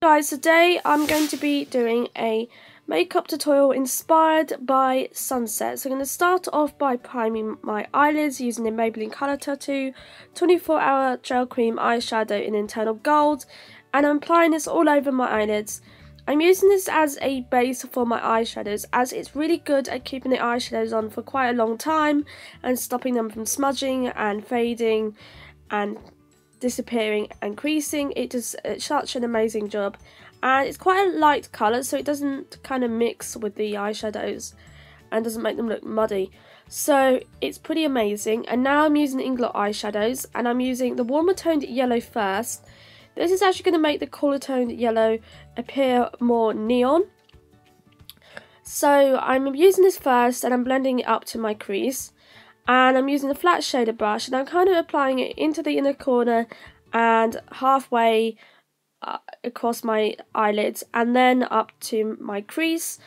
Guys, today I'm going to be doing a makeup tutorial inspired by sunset. So I'm going to start off by priming my eyelids using the Maybelline Colour Tattoo 24 Hour Gel Cream Eyeshadow in Eternal Gold, and I'm applying this all over my eyelids. I'm using this as a base for my eyeshadows as it's really good at keeping the eyeshadows on for quite a long time and stopping them from smudging and fading and disappearing and creasing. It does such an amazing job, and it's quite a light colour, so it doesn't kind of mix with the eyeshadows and doesn't make them look muddy, so it's pretty amazing. And now I'm using the Inglot eyeshadows, and I'm using the warmer toned yellow first. This is actually going to make the cooler toned yellow appear more neon, so I'm using this first and I'm blending it up to my crease. And I'm using a flat shader brush, and I'm kind of applying it into the inner corner and halfway across my eyelids and then up to my crease.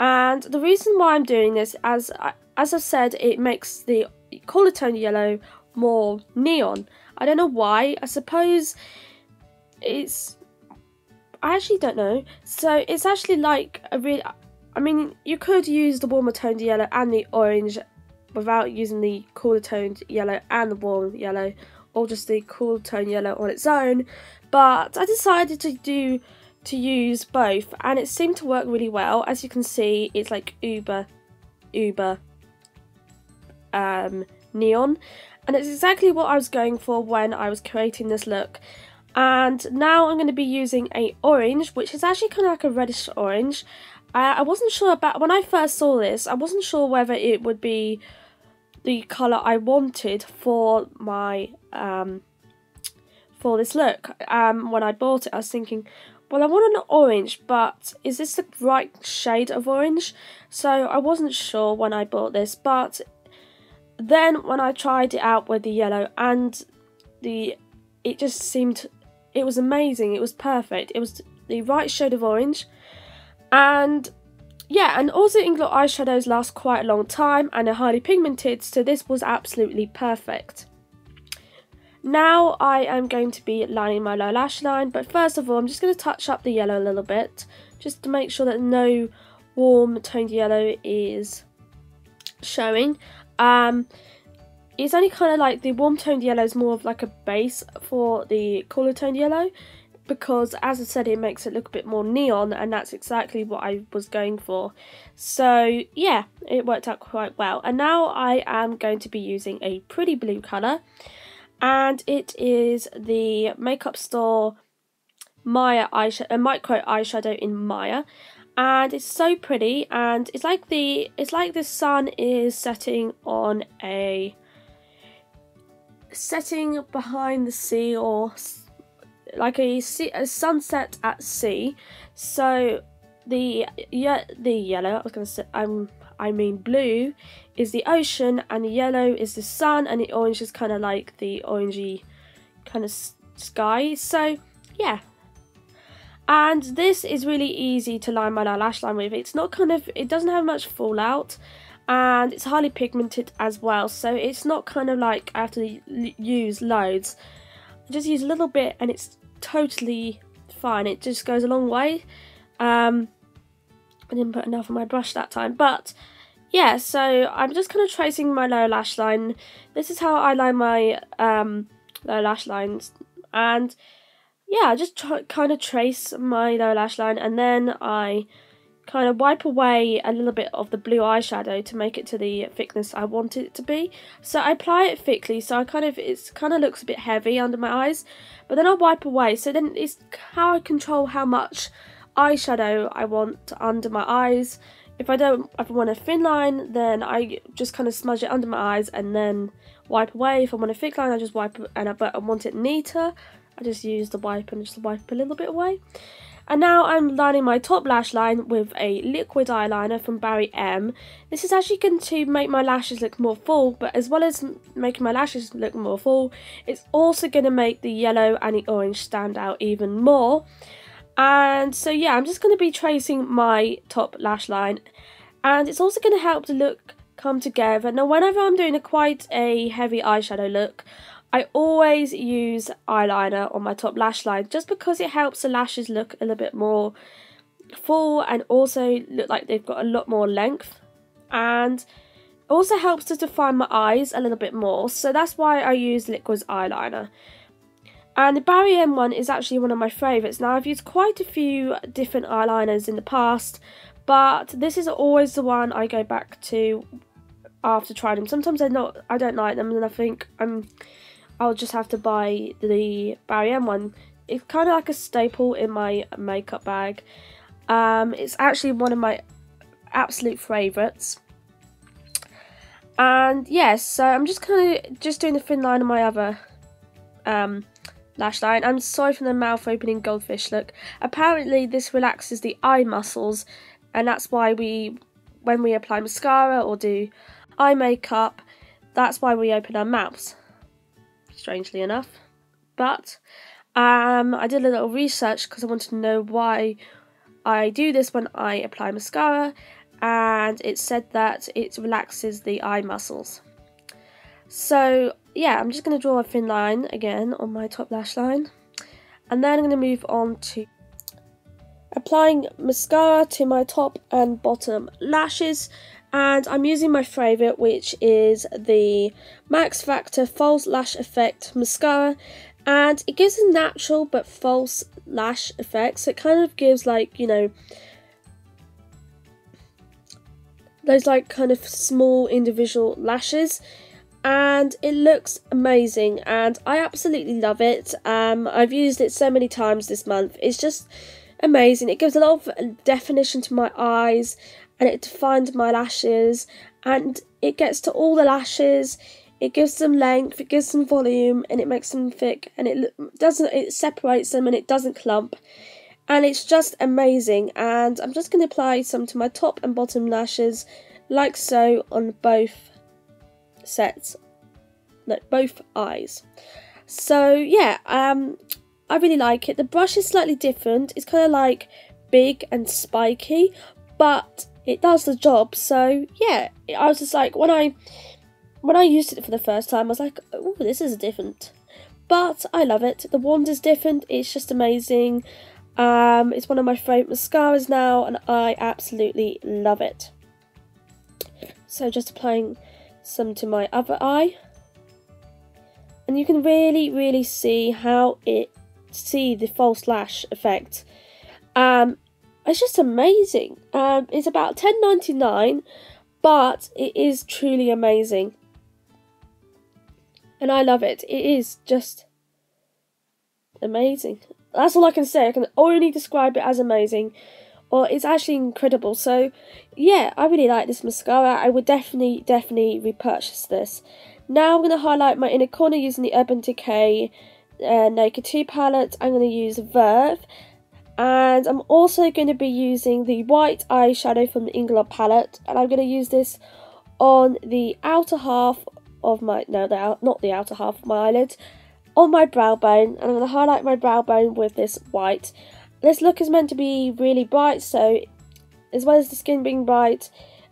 And the reason why I'm doing this, as I said, it makes the colour tone yellow more neon. I don't know why. I suppose it's... I actually don't know. So it's actually like a really... I mean, you could use the warmer toned yellow and the orange without using the cooler toned yellow and the warm yellow, or just the cool tone yellow on its own, but I decided to use both, and it seemed to work really well. As you can see, it's like uber neon, and it's exactly what I was going for when I was creating this look. And now I'm going to be using a orange, which is actually kind of like a reddish orange. I wasn't sure about when I first saw this. I wasn't sure whether it would be the colour I wanted for my for this look. When I bought it, I was thinking, well, I want an orange, but is this the right shade of orange? So I wasn't sure when I bought this, but then when I tried it out with the yellow and the, it just seemed, it was amazing. It was perfect. It was the right shade of orange. And yeah, and also Inglot eyeshadows last quite a long time and are highly pigmented, so this was absolutely perfect. Now I am going to be lining my lower lash line, but first of all I'm just going to touch up the yellow a little bit, just to make sure that no warm toned yellow is showing. It's only kind of like the warm toned yellow is more of like a base for the cooler toned yellow, because as I said, it makes it look a bit more neon, and that's exactly what I was going for. So yeah, it worked out quite well. And now I am going to be using a pretty blue colour, and it is the Makeup Store Maya micro eyeshadow in Maya, and it's so pretty, and it's like the sun is setting on a setting behind the sea, or like a sunset at sea. So the yellow, I mean blue is the ocean, and the yellow is the sun, and the orange is kind of like the orangey kind of sky. So yeah, and this is really easy to line my lash line with. It's not kind of, it doesn't have much fallout, and it's highly pigmented as well, so it's not kind of like I have to use loads. I just use a little bit and it's totally fine. It just goes a long way. I didn't put enough on my brush that time, but yeah, so I'm just kind of tracing my lower lash line. This is how I line my lower lash lines, and yeah, I just kind of trace my lower lash line, and then I kind of wipe away a little bit of the blue eyeshadow to make it to the thickness I want it to be. So I apply it thickly, so I kind of, it's kind of looks a bit heavy under my eyes, but then I wipe away, so then it's how I control how much eyeshadow I want under my eyes. If I want a thin line, then I just kind of smudge it under my eyes and then wipe away. If I want a thick line, I just wipe, but I want it neater, I just use the wipe and just wipe a little bit away. And now I'm lining my top lash line with a liquid eyeliner from Barry M. This is actually going to make my lashes look more full, but as well as making my lashes look more full, it's also going to make the yellow and the orange stand out even more. And so yeah, I'm just going to be tracing my top lash line, and it's also going to help the look come together. Now whenever I'm doing quite a heavy eyeshadow look, I always use eyeliner on my top lash line just because it helps the lashes look a little bit more full and also look like they've got a lot more length, and also helps to define my eyes a little bit more, so that's why I use Liquid's eyeliner. And the Barry M one is actually one of my favourites. Now, I've used quite a few different eyeliners in the past, but this is always the one I go back to after trying them. Sometimes I don't like them and I think I'll just have to buy the Barry M one. It's kind of like a staple in my makeup bag. It's actually one of my absolute favourites. And yes, yeah, so I'm just kind of just doing the thin line on my other lash line. I'm sorry for the mouth opening goldfish look. Apparently this relaxes the eye muscles, and that's why when we apply mascara or do eye makeup, that's why we open our mouths, strangely enough. But I did a little research because I wanted to know why I do this when I apply mascara, and it said that it relaxes the eye muscles. So yeah, I'm just going to draw a thin line again on my top lash line, and then I'm going to move on to applying mascara to my top and bottom lashes, and I'm using my favourite, which is the Max Factor False Lash Effect Mascara, and it gives a natural but false lash effect, so it kind of gives, like, you know, those like kind of small individual lashes, and it looks amazing and I absolutely love it. I've used it so many times this month. It's just amazing. It gives a lot of definition to my eyes and it defines my lashes, and it gets to all the lashes. It gives them length, it gives them volume, and it makes them thick, and it separates them and it doesn't clump. And it's just amazing, and I'm just going to apply some to my top and bottom lashes, like so, on both sets, no, both eyes. So yeah, I really like it. The brush is slightly different. It's kind of like big and spiky, but it does the job. So yeah, I was just like, when I used it for the first time, I was like, oh, this is different, but I love it. The wand is different. It's just amazing. It's one of my favourite mascaras now, and I absolutely love it. So just applying some to my other eye, and you can really see how it the false lash effect. It's just amazing. It's about £10.99, but it is truly amazing, and I love it. It is just amazing. That's all I can say. I can only describe it as amazing. Or it's actually incredible. So yeah, I really like this mascara. I would definitely repurchase this. Now I'm going to highlight my inner corner using the Urban Decay Naked 2 palette. I'm going to use Verve. And I'm also going to be using the white eyeshadow from the Inglot palette. And I'm going to use this on the outer half of my... No, not the outer half of my eyelid. On my brow bone, and I'm going to highlight my brow bone with this white. This look is meant to be really bright, so as well as the skin being bright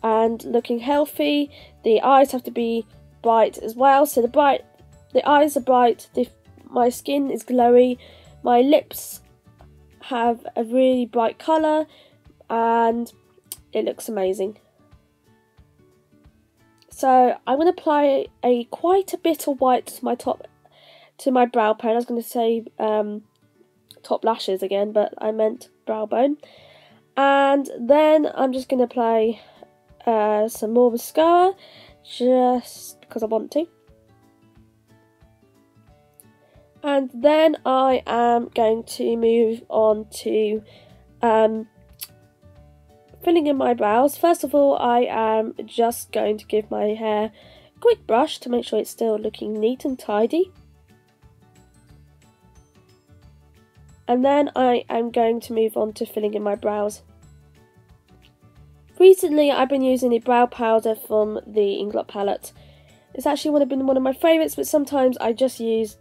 and looking healthy, the eyes have to be bright as well. So the eyes are bright, my skin is glowy, my lips have a really bright colour, and it looks amazing. So I'm going to apply quite a bit of white to my top, to my brow bone. I was going to say top lashes again, but I meant brow bone. And then I'm just going to apply some more mascara, just because I want to. And then I am going to move on to filling in my brows. First of all, I am just going to give my hair a quick brush to make sure it's still looking neat and tidy. And then I am going to move on to filling in my brows. Recently I've been using the brow powder from the Inglot palette. It's actually been one of my favourites, but sometimes I just use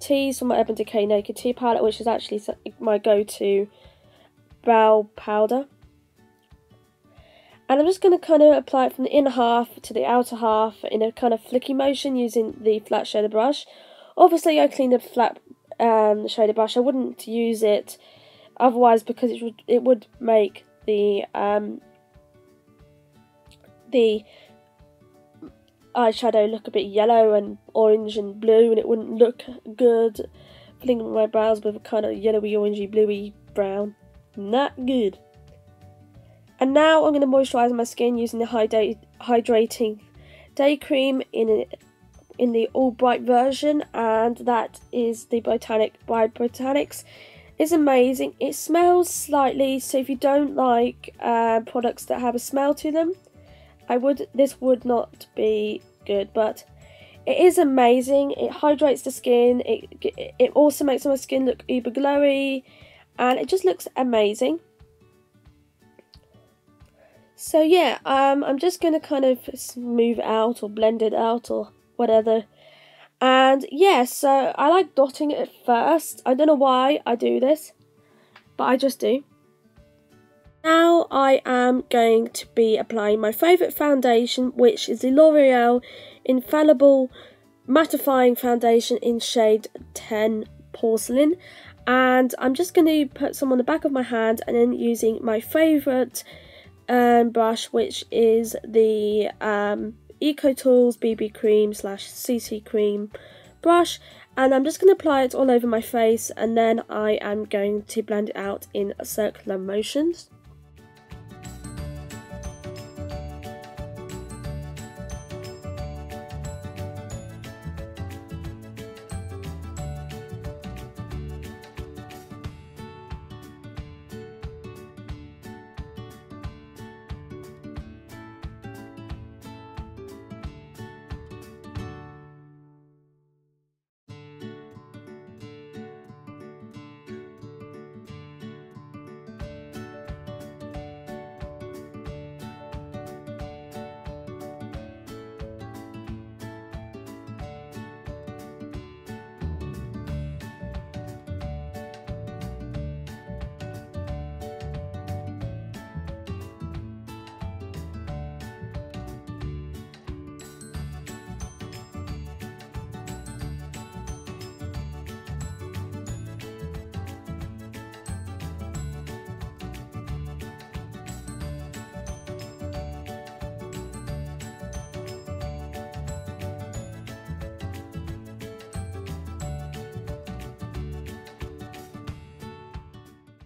teas from my Urban Decay Naked Tea palette, which is actually my go-to brow powder. And I'm just going to kind of apply it from the inner half to the outer half in a kind of flicky motion using the flat shader brush. Obviously I cleaned the flat shader brush. I wouldn't use it otherwise because it would make the eyeshadow look a bit yellow and orange and blue, and it wouldn't look good. Filling my brows with a kind of yellowy, orangey, bluey brown. Not good. And now I'm going to moisturise my skin using the hydrating day cream in the all bright version, and that is the Botanic by Botanics. It's amazing. It smells slightly, so if you don't like products that have a smell to them, this would not be good, but it is amazing. It hydrates the skin. It also makes my skin look uber glowy, and it just looks amazing. So yeah, I'm just going to kind of smooth out or blend it out or whatever. And yeah, so I like dotting it first. I don't know why I do this, but I just do. Now I am going to be applying my favourite foundation, which is the L'Oreal Infallible Mattifying Foundation in shade 10 Porcelain. And I'm just going to put some on the back of my hand, and then using my favourite brush, which is the EcoTools BB cream / CC cream brush, and I'm just going to apply it all over my face, and then I am going to blend it out in circular motions.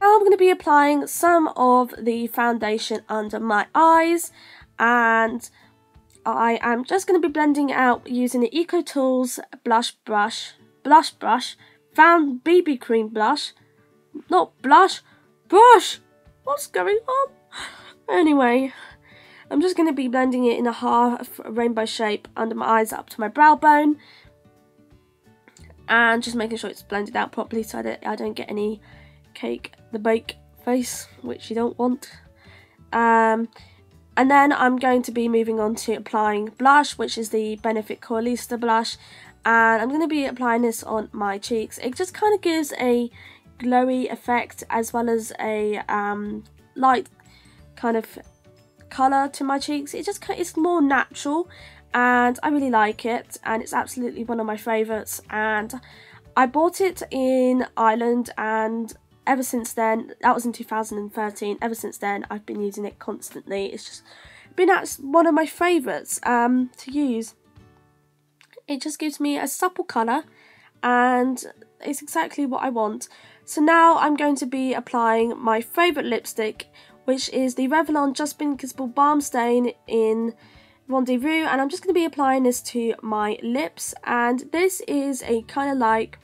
Now I'm going to be applying some of the foundation under my eyes, and I am just going to be blending out using the EcoTools BB cream blush, not blush, brush, what's going on? Anyway, I'm just going to be blending it in a half rainbow shape under my eyes up to my brow bone, and just making sure it's blended out properly so that I don't get any cake the bake face, which you don't want. And then I'm going to be moving on to applying blush, which is the Benefit Coralista blush, and I'm going to be applying this on my cheeks. It just kind of gives a glowy effect as well as a light kind of colour to my cheeks. It's more natural, and I really like it, and it's absolutely one of my favourites, and I bought it in Ireland, and ever since then, that was in 2013, ever since then I've been using it constantly. It's just been one of my favourites to use. It just gives me a supple colour, and it's exactly what I want. So now I'm going to be applying my favourite lipstick, which is the Revlon Just Bitten Kissable Balm Stain in Rendezvous, and I'm just going to be applying this to my lips, and this is a kind of like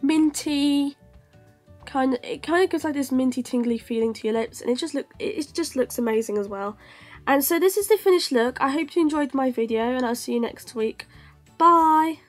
minty kind of, it kind of gives like this minty tingly feeling to your lips, and it just looks amazing as well. And so this is the finished look. I hope you enjoyed my video, and I'll see you next week. Bye.